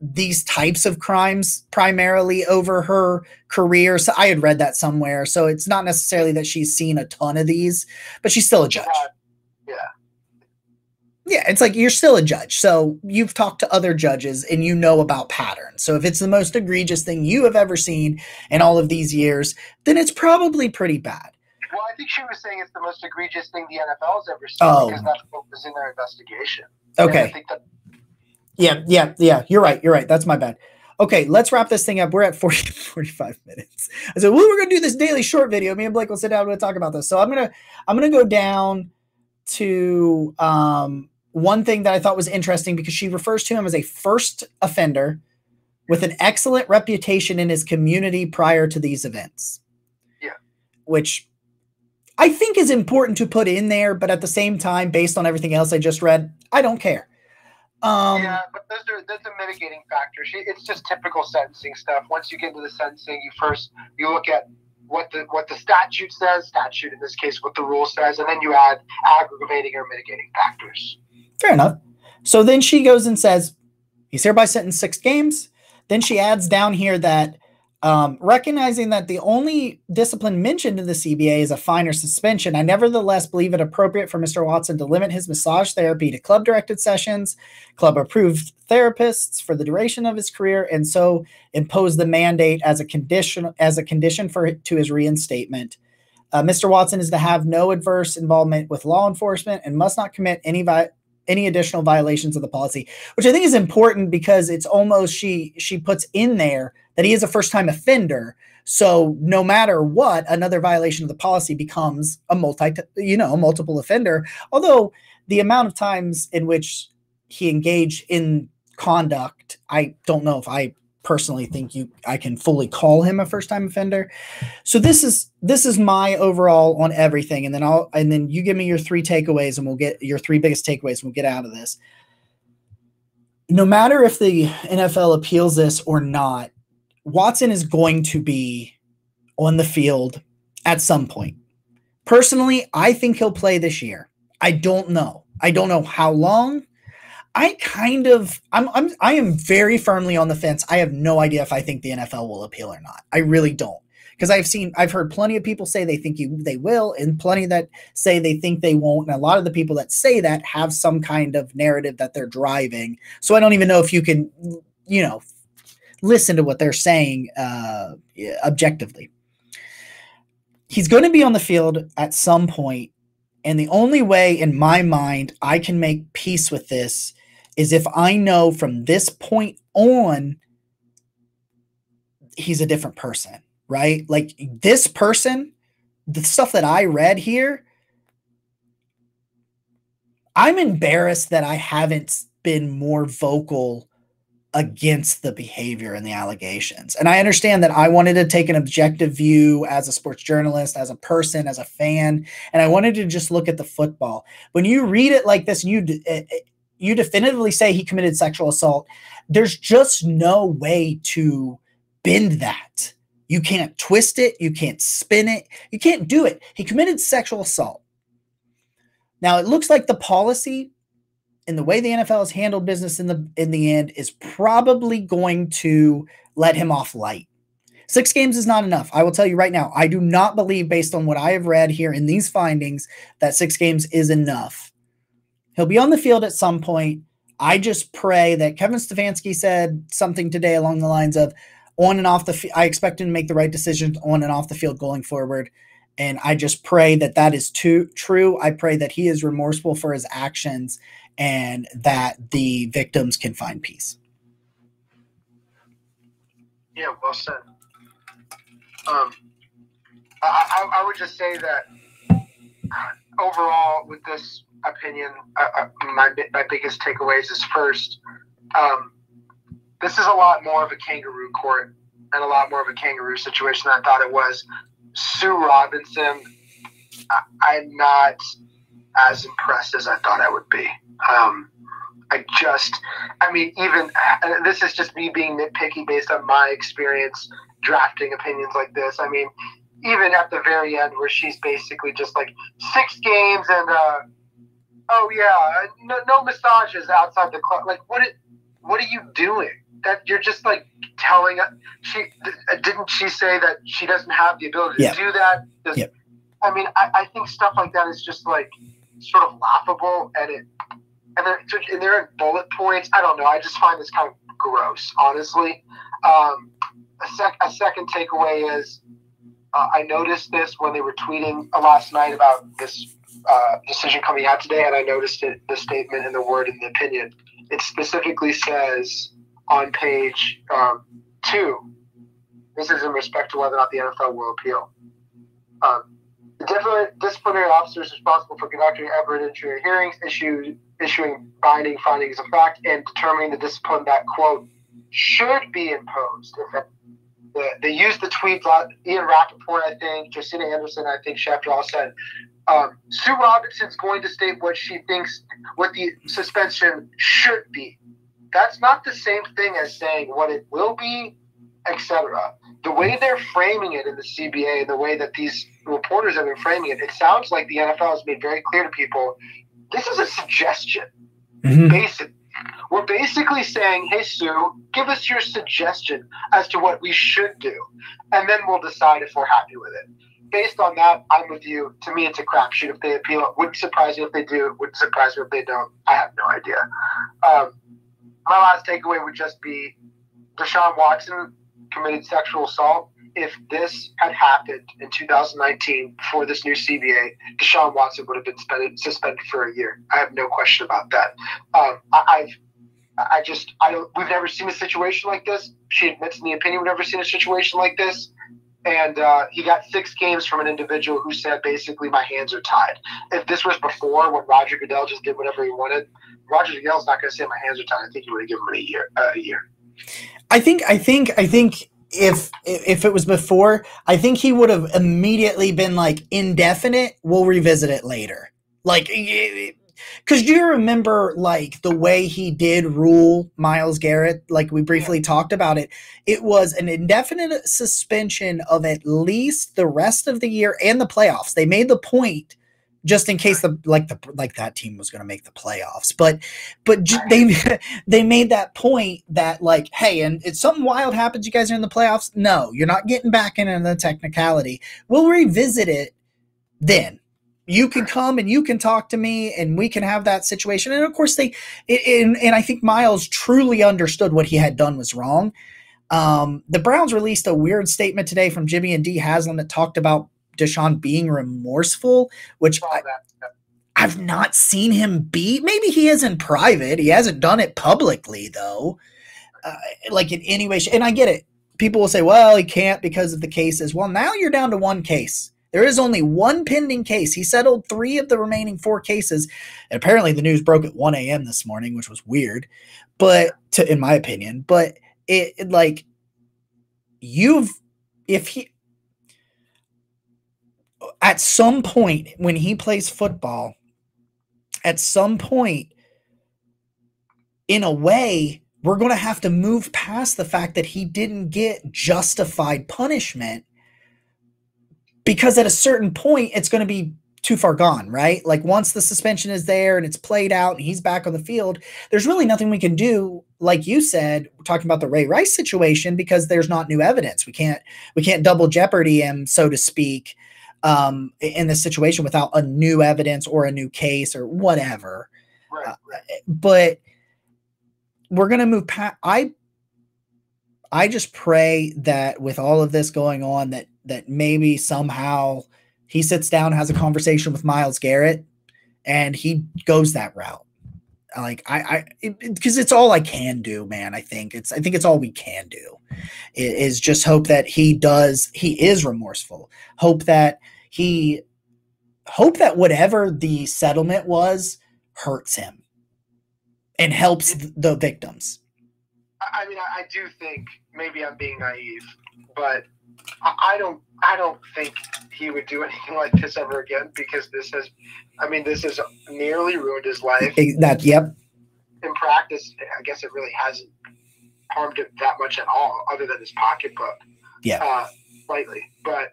these types of crimes primarily over her career. So I had read that somewhere. So it's not necessarily that she's seen a ton of these, but she's still a judge. Yeah, it's like you're still a judge. So you've talked to other judges and you know about patterns. So if it's the most egregious thing you have ever seen in all of these years, then it's probably pretty bad. Well, I think she was saying it's the most egregious thing the NFL's ever seen because that's what was in their investigation. Okay. I think that yeah. You're right. That's my bad. Okay, let's wrap this thing up. We're at 45 minutes. I said, well, we're going to do this daily short video. Me and Blake will sit down and we'll talk about this. So I'm going to go down to one thing that I thought was interesting because she refers to him as a first offender with an excellent reputation in his community prior to these events. Yeah. Which I think is important to put in there, but at the same time, based on everything else I just read, I don't care. Yeah, but that's a mitigating factor. It's just typical sentencing stuff. Once you get into the sentencing, you look at what the statute says, in this case, what the rule says, and then you add aggravating or mitigating factors. Fair enough. So then she goes and says, he's hereby sentenced 6 games. Then she adds down here that recognizing that the only discipline mentioned in the CBA is a fine or suspension, I nevertheless believe it appropriate for Mr. Watson to limit his massage therapy to club-directed sessions, club-approved therapists for the duration of his career, and so impose the mandate as a condition to his reinstatement. Mr. Watson is to have no adverse involvement with law enforcement and must not commit any additional violations of the policy, which I think is important because it's almost she puts in there that he is a first-time offender, so no matter what, another violation of the policy becomes a multiple offender. Although the amount of times in which he engaged in conduct, I don't know if I personally think I can fully call him a first-time offender. So this is my overall on everything, and then then you give me your three takeaways, and we'll get your three biggest takeaways, and we'll get out of this. No matter if the NFL appeals this or not, Watson is going to be on the field at some point. Personally, I think he'll play this year. I don't know. I don't know how long. I am very firmly on the fence. I have no idea if I think the NFL will appeal or not. I really don't, because I've heard plenty of people say they think they will, and plenty that say they think they won't. And a lot of the people that say that have some kind of narrative that they're driving. So I don't even know if you can, listen to what they're saying objectively. He's going to be on the field at some point, and the only way in my mind I can make peace with this is if I know from this point on he's a different person, right? Like this person, the stuff that I read here, I'm embarrassed that I haven't been more vocal against the behavior and the allegations. And I understand that I wanted to take an objective view as a sports journalist, as a person, as a fan, and I wanted to just look at the football. When you read it like this, you definitively say he committed sexual assault. There's just no way to bend that. You can't twist it. You can't spin it. You can't do it. He committed sexual assault. Now, it looks like the policy and the way the NFL has handled business in the end is probably going to let him off light. 6 games is not enough. I will tell you right now, I do not believe, based on what I have read here in these findings, that 6 games is enough. He'll be on the field at some point. I just pray that Kevin Stefanski said something today along the lines of on and off the field. I expect him to make the right decisions on and off the field going forward. And I just pray that that is true. I pray that he is remorseful for his actions and that the victims can find peace. Yeah, well said. I would just say that overall with this opinion, my biggest takeaways is first, this is a lot more of a kangaroo court and a lot more of a kangaroo situation than I thought it was. Sue Robinson, I'm not as impressed as I thought I would be. This is just me being nitpicky based on my experience drafting opinions like this. I mean, even at the very end where she's basically just like 6 games and, no massages outside the club. Like, what are you doing? That you're just like telling us. Didn't she say that she doesn't have the ability to do that? I think stuff like that is just like sort of laughable, and they're in bullet points. I don't know. I just find this kind of gross, honestly. A second takeaway is I noticed this when they were tweeting last night about this decision coming out today, and I noticed it, the statement and the word in the opinion. It specifically says on page 2, this is in respect to whether or not the NFL will appeal. The disciplinary officer is responsible for conducting evidentiary hearings, issuing binding findings of fact, and determining the discipline that, quote, should be imposed. They used the tweet, Ian Rapoport, I think, Christina Anderson, I think Shepard all said, Sue Robinson's going to state what she thinks, what the suspension should be. That's not the same thing as saying what it will be, etc. The way they're framing it in the CBA, the way that these reporters have been framing it, it sounds like the NFL has made very clear to people, this is a suggestion. Mm-hmm. We're basically saying, hey, Sue, give us your suggestion as to what we should do, and then we'll decide if we're happy with it. Based on that, I'm with you. To me, it's a crapshoot if they appeal. It wouldn't surprise you if they do. It wouldn't surprise me if they don't. I have no idea. My last takeaway would just be Deshaun Watson committed sexual assault. If this had happened in 2019 before this new CBA, Deshaun Watson would have been suspended for a year. I have no question about that. We've never seen a situation like this. She admits in the opinion we've never seen a situation like this. And he got 6 games from an individual who said, basically, my hands are tied. If this was before, when Roger Goodell just did whatever he wanted, Roger Goodell's not going to say my hands are tied. I think he would have given him a year. I think if it was before, I think he would have immediately been like, indefinite, we'll revisit it later. Like, because do you remember, like, the way he did rule Miles Garrett? Like, we briefly talked about it. It was an indefinite suspension of at least the rest of the year and the playoffs. They made the point, just in case like that team was going to make the playoffs, but they made that point that, like, hey, and if something wild happens, you guys are in the playoffs. No, you're not getting back into the technicality. We'll revisit it then. You can come and you can talk to me and we can have that situation. And of course I think Miles truly understood what he had done was wrong. The Browns released a weird statement today from Jimmy and Dee Haslam that talked about Deshaun being remorseful, which I've not seen him be. Maybe he is in private. He hasn't done it publicly, though, like in any way. And I get it. People will say, well, he can't because of the cases. Well, now you're down to one case. There is only one pending case. He settled 3 of the remaining 4 cases. And apparently the news broke at 1 a.m. this morning, which was weird, but in my opinion. But it like, at some point when he plays football, at some point, in a way, we're going to have to move past the fact that he didn't get justified punishment, because at a certain point, it's going to be too far gone, right? Like, once the suspension is there and it's played out and he's back on the field, there's really nothing we can do. Like you said, we're talking about the Ray Rice situation, because there's not new evidence. We can't double jeopardy him, so to speak, in this situation without a new evidence or a new case or whatever. Right, right. But we're going to move past. I just pray that with all of this going on, that maybe somehow he sits down, has a conversation with Miles Garrett, and he goes that route. Like, because it's all I can do, man. I think it's all we can do is just hope that he is remorseful. Hope that whatever the settlement was hurts him and helps the victims. I mean, I do think, maybe I'm being naive, but I don't think he would do anything like this ever again, because this has nearly ruined his life. Yep. In practice, I guess it really hasn't harmed him that much at all, other than his pocketbook. Yeah. Slightly, but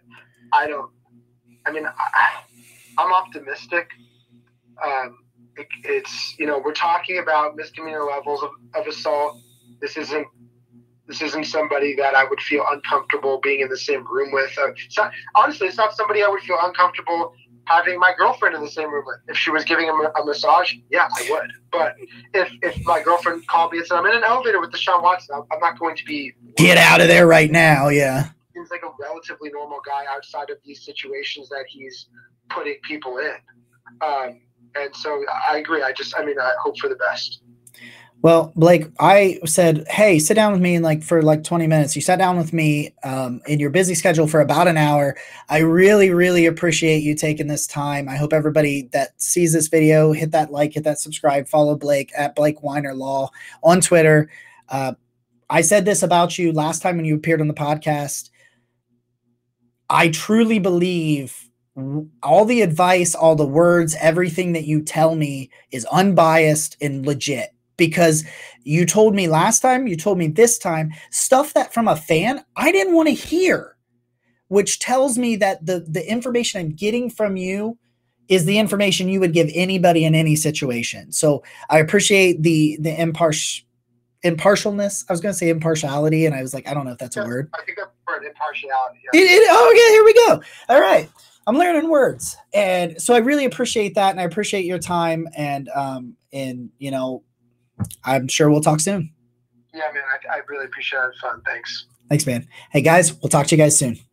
I'm optimistic. It's, you know, we're talking about misdemeanor levels of assault. This isn't somebody that I would feel uncomfortable being in the same room with. It's not somebody I would feel uncomfortable having my girlfriend in the same room with. If she was giving him a massage, yeah, I would. But if my girlfriend called me and said, I'm in an elevator with Deshaun Watson, I'm not going to be... Get out of there right now, yeah. Seems like a relatively normal guy outside of these situations that he's putting people in. And so I agree. I hope for the best. Well, Blake, I said, hey, sit down with me for 20 minutes. You sat down with me in your busy schedule for about an hour. I really, really appreciate you taking this time. I hope everybody that sees this video, hit that like, hit that subscribe, follow Blake at Blake Weiner Law on Twitter. I said this about you last time when you appeared on the podcast. I truly believe all the advice, all the words, everything that you tell me is unbiased and legit. Because you told me last time, you told me this time, stuff that from a fan, I didn't want to hear, which tells me that the information I'm getting from you is the information you would give anybody in any situation. So I appreciate the impartialness. I was going to say impartiality, and I was like, I don't know if that's a word. I think that's the word, impartiality. Yeah. Okay, here we go. All right. I'm learning words. And so I really appreciate that, and I appreciate your time, and you know, I'm sure we'll talk soon. Yeah, man, I really appreciate it. It was fun. Thanks. Thanks, man. Hey, guys, we'll talk to you guys soon.